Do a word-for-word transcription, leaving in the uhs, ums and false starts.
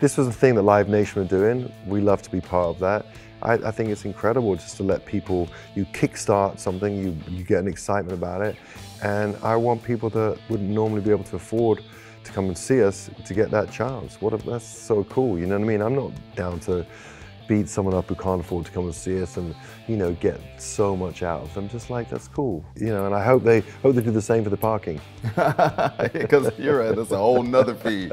This was the thing that Live Nation were doing. We love to be part of that. I, I think it's incredible just to let people, you kickstart something, you, you get an excitement about it. And I want people that wouldn't normally be able to afford to come and see us to get that chance. What if that's so cool, you know what I mean? I'm not down to beat someone up who can't afford to come and see us and, you know, get so much out of them. Just like, that's cool, you know, and I hope they hope they do the same for the parking. Because you're right, that's a whole nother fee.